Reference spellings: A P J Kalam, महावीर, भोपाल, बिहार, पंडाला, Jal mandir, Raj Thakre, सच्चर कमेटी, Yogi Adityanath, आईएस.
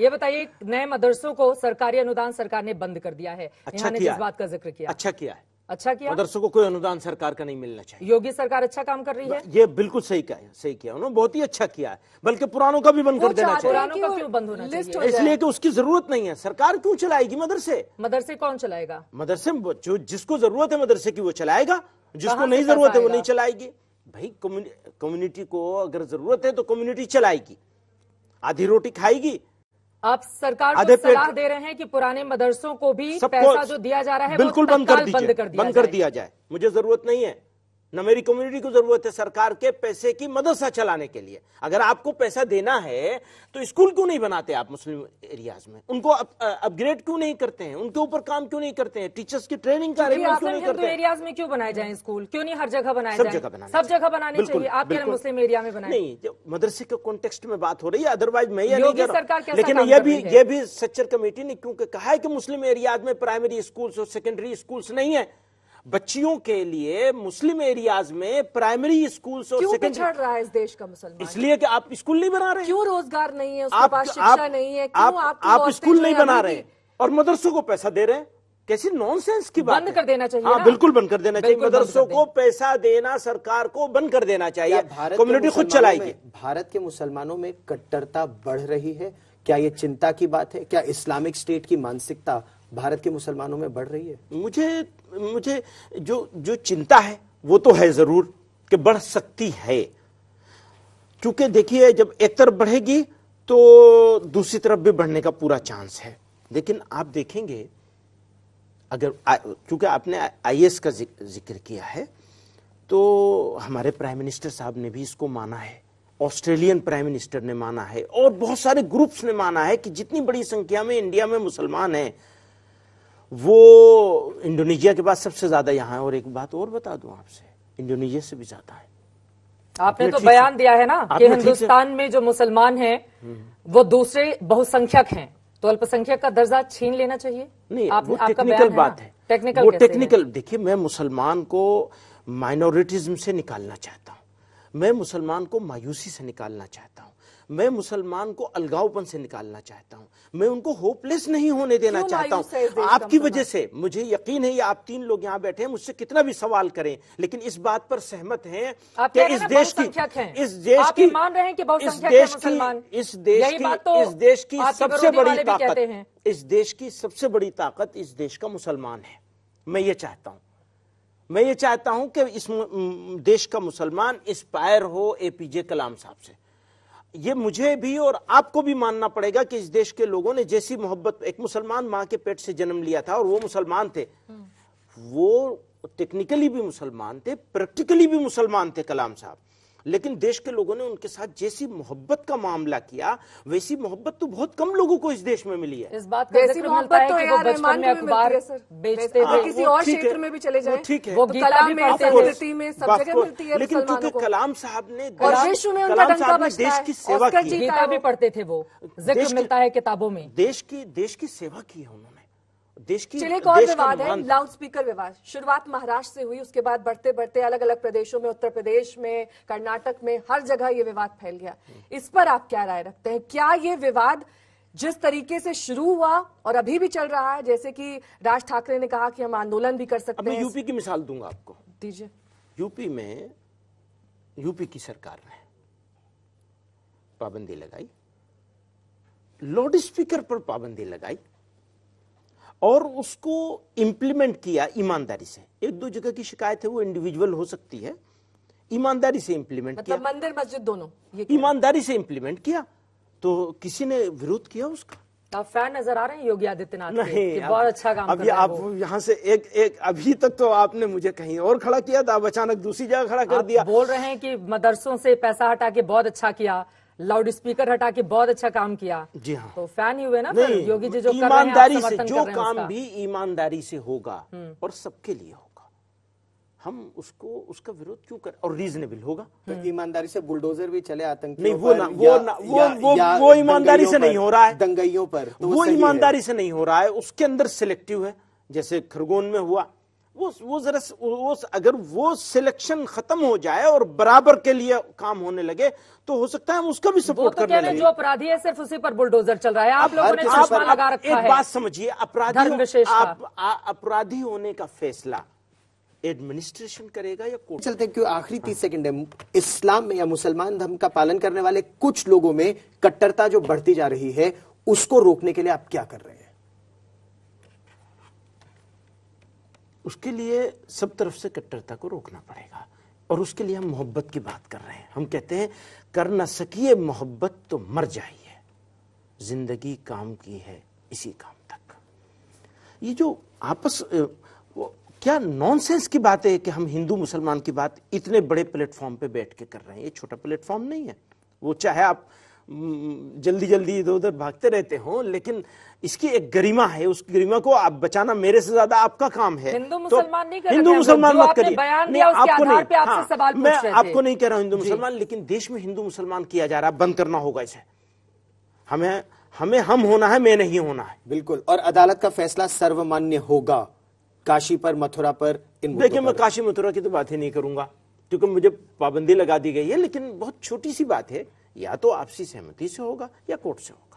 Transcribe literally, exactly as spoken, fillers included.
ये बताइए, नए मदरसों को सरकारी अनुदान सरकार ने बंद कर दिया है, अच्छा किया, इस बात का जिक्र किया, अच्छा किया है, अच्छा किया, मदरसों को कोई अनुदान सरकार का नहीं मिलना चाहिए। योगी सरकार अच्छा काम कर रही है, ये बिल्कुल सही किया, सही किया उन्होंने, बहुत ही अच्छा किया है। बल्कि पुरानों का भी बंद कर देना चाहिए। पुरानों का क्यों बंद होना चाहिए? इसलिए कि उसकी जरूरत नहीं है। सरकार क्यों चलाएगी मदरसे? मदरसे कौन चलाएगा? मदरसे जो जिसको जरूरत है मदरसे की वो चलाएगा, जिसको नहीं जरूरत है वो नहीं चलाएगी। भाई कम्युनिटी को अगर जरूरत है तो कम्युनिटी चलाएगी, आधी रोटी खाएगी। आप सरकार को सलाह दे रहे हैं कि पुराने मदरसों को भी पैसा जो दिया जा रहा है बिल्कुल बंद कर दिया, बंद कर दिया, बंद कर दिया जाए। मुझे जरूरत नहीं है, न मेरी कम्युनिटी को जरूरत है सरकार के पैसे की मदरसा चलाने के लिए। अगर आपको पैसा देना है तो स्कूल क्यों नहीं बनाते आप मुस्लिम एरियाज में? उनको अपग्रेड क्यों नहीं करते हैं? उनके ऊपर काम क्यों नहीं करते हैं? टीचर्स की ट्रेनिंग का अरेंजमेंट क्यों नहीं करते हैं? एरियाज में क्यों बनाए जाए स्कूल? क्यों नहीं हर जगह बनाए जाए? सब जगह बनाने चाहिए। आप मुस्लिम एरिया में बनाए नहीं, मदरसे के कॉन्टेक्स्ट में बात हो रही है, अदरवाइज मैं ये नहीं कह रहा हूं। लेकिन ये भी ये भी सच्चर कमेटी ने क्योंकि कहा है कि मुस्लिम एरियाज में प्राइमरी स्कूल्स और सेकेंडरी स्कूल्स नहीं है, बच्चियों के लिए मुस्लिम एरियाज में प्राइमरी स्कूल्स और सेकेंडरी। क्यों पिछड़ रहा है इस देश का मुसलमान? इसलिए कि आप स्कूल नहीं बना रहे। क्यों रोजगार नहीं है उसके पास, शिक्षा नहीं है, आप स्कूल नहीं बना रहे और मदरसों को पैसा दे रहे हैं? कैसी नॉनसेंस की बात, बंद कर देना चाहिए। हाँ बिल्कुल बंद कर देना चाहिए, मदरसों को पैसा देना सरकार को बंद कर देना चाहिए, कम्युनिटी खुद चलाएगी। भारत के मुसलमानों में कट्टरता बढ़ रही है, क्या ये चिंता की बात है? क्या इस्लामिक स्टेट की मानसिकता भारत के मुसलमानों में बढ़ रही है? मुझे मुझे जो जो चिंता है वो तो है जरूर कि बढ़ सकती है, क्योंकि देखिए जब एक तरफ बढ़ेगी तो दूसरी तरफ भी बढ़ने का पूरा चांस है। लेकिन आप देखेंगे अगर क्योंकि आपने आईएस का जिक्र किया है तो हमारे प्राइम मिनिस्टर साहब ने भी इसको माना है, ऑस्ट्रेलियन प्राइम मिनिस्टर ने माना है और बहुत सारे ग्रुप्स ने माना है कि जितनी बड़ी संख्या में इंडिया में मुसलमान हैं वो इंडोनेशिया के बाद सबसे ज्यादा यहाँ है। और एक बात और बता दूं आपसे, इंडोनेशिया से भी ज्यादा है। आपने तो बयान दिया है ना कि हिंदुस्तान में जो मुसलमान हैं वो दूसरे बहुसंख्यक हैं, तो अल्पसंख्यक का दर्जा छीन लेना चाहिए? नहीं, आप, वो आपका टेक्निकल बात है, टेक्निकल वो टेक्निकल। देखिए मैं मुसलमान को माइनॉरिटीज्म से निकालना चाहता हूँ, मैं मुसलमान को मायूसी से निकालना चाहता हूँ, मैं मुसलमान को अलगावपन से निकालना चाहता हूँ, मैं उनको होपलेस नहीं होने देना चाहता हूँ। आपकी वजह से मुझे यकीन है, ये आप तीन लोग यहाँ बैठे हैं, मुझसे कितना भी सवाल करें लेकिन इस बात पर सहमत हैं कि इस देश की इस देश की मान रहे हैं कि इस देश की इस देश की इस देश की सबसे बड़ी ताकत इस देश की सबसे बड़ी ताकत इस देश का मुसलमान है। मैं ये चाहता हूँ मैं ये चाहता हूँ कि इस देश का मुसलमान इंस्पायर हो ए पी जे कलाम साहब से। ये मुझे भी और आपको भी मानना पड़ेगा कि इस देश के लोगों ने जैसी मोहब्बत, एक मुसलमान माँ के पेट से जन्म लिया था और वो मुसलमान थे, वो टेक्निकली भी मुसलमान थे, प्रैक्टिकली भी मुसलमान थे कलाम साहब, लेकिन देश के लोगों ने उनके साथ जैसी मोहब्बत का मामला किया वैसी मोहब्बत तो बहुत कम लोगों को इस देश में मिली है। इस बात का वैसी मोहब्बत तो यार रहमान में अखबार बेचते थे, किसी और क्षेत्र में भी चले जाएं, ठीक है, वो कला में, संस्कृति में, सब जगह मिलती है। लेकिन क्योंकि कलाम साहब ने कलाम साहब ने देश की सेवा की, गीता भी पढ़ते थे, वो जिक्र मिलता है किताबों में, देश की देश की सेवा की है उन्होंने। देश की चलिए एक और विवाद है, लाउड स्पीकर विवाद। शुरुआत महाराष्ट्र से हुई, उसके बाद बढ़ते बढ़ते अलग अलग प्रदेशों में, उत्तर प्रदेश में, कर्नाटक में, हर जगह ये विवाद फैल गया। इस पर आप क्या राय रखते हैं? क्या ये विवाद जिस तरीके से शुरू हुआ और अभी भी चल रहा है, जैसे कि राज ठाकरे ने कहा कि हम आंदोलन भी कर सकते हैं? यूपी की मिसाल दूंगा आपको, दीजिए। यूपी में यूपी की सरकार ने पाबंदी लगाई, लाउड स्पीकर पर पाबंदी लगाई और उसको इम्प्लीमेंट किया ईमानदारी से। एक दो जगह की शिकायत है, वो इंडिविजुअल हो सकती है, ईमानदारी से इम्प्लीमेंट मतलब किया, मंदिर मस्जिद दोनों ईमानदारी से इम्प्लीमेंट किया तो किसी ने विरोध किया उसका। आप फैन नजर आ रहे हैं योगी आदित्यनाथ के, कि बहुत अच्छा काम अभी कर रहे हैं। आप यहाँ से एक एक अभी तक तो आपने मुझे कहीं और खड़ा किया था, आप अचानक दूसरी जगह खड़ा कर दिया। बोल रहे हैं कि मदरसों से पैसा हटा के बहुत अच्छा किया, लाउड स्पीकर हटा के बहुत अच्छा काम किया। जी हाँ, तो फैन ही हुए ना योगी जी, जो ईमानदारी से जो काम भी ईमानदारी से होगा और सबके लिए होगा, हम उसको उसका विरोध क्यों करें? और रीजनेबल होगा तो ईमानदारी से बुलडोजर भी चले आतंकी नहीं, वो ना वो ना वो वो वो ईमानदारी से नहीं हो रहा है, दंगाइयों पर वो ईमानदारी से नहीं हो रहा है, उसके अंदर सिलेक्टिव है, जैसे खरगोन में हुआ वो वो जरा वो अगर वो सिलेक्शन खत्म हो जाए और बराबर के लिए काम होने लगे तो हो सकता है हम उसका भी सपोर्ट तो करने लगे। जो अपराधी है सिर्फ उसी पर बुलडोजर चल रहा है। आप लोगों ने चश्मा लगा रखा है। एक बात समझिए, अपराधी आप अपराधी होने का फैसला एडमिनिस्ट्रेशन करेगा या कोर्ट? चलते क्यों आखिरी तीस सेकंड है। इस्लाम में या मुसलमान धर्म का पालन करने वाले कुछ लोगों में कट्टरता जो बढ़ती जा रही है उसको रोकने के लिए आप क्या कर रहे हैं? उसके लिए सब तरफ से कट्टरता को रोकना पड़ेगा और उसके लिए हम मोहब्बत की बात कर रहे हैं। हम कहते हैं कर ना सकिए मोहब्बत तो मर जाइए, जिंदगी काम की है इसी काम तक। ये जो आपस क्या नॉनसेंस की बात है कि हम हिंदू मुसलमान की बात इतने बड़े प्लेटफॉर्म पे बैठ के कर रहे हैं। ये छोटा प्लेटफॉर्म नहीं है। वो चाहे आप जल्दी जल्दी इधर उधर भागते रहते हो लेकिन इसकी एक गरिमा है, उस गरिमा को आप बचाना मेरे से ज्यादा आपका काम है। हिंदू मुसलमान नहीं, हिंदू मुसलमान मत करिए। नहीं, आपको नहीं, मैं आपको नहीं कह रहा हूं हिंदू मुसलमान, लेकिन देश में हिंदू मुसलमान किया जा रहा है। बंद करना होगा इसे। हमें हमें हम होना है, मैं नहीं होना है। बिल्कुल। और अदालत का फैसला सर्वमान्य होगा काशी पर, मथुरा पर। देखिए मैं काशी मथुरा की तो बात ही नहीं करूंगा क्योंकि मुझे पाबंदी लगा दी गई है, लेकिन बहुत छोटी सी बात है। या तो आपसी सहमति से होगा या कोर्ट से होगा।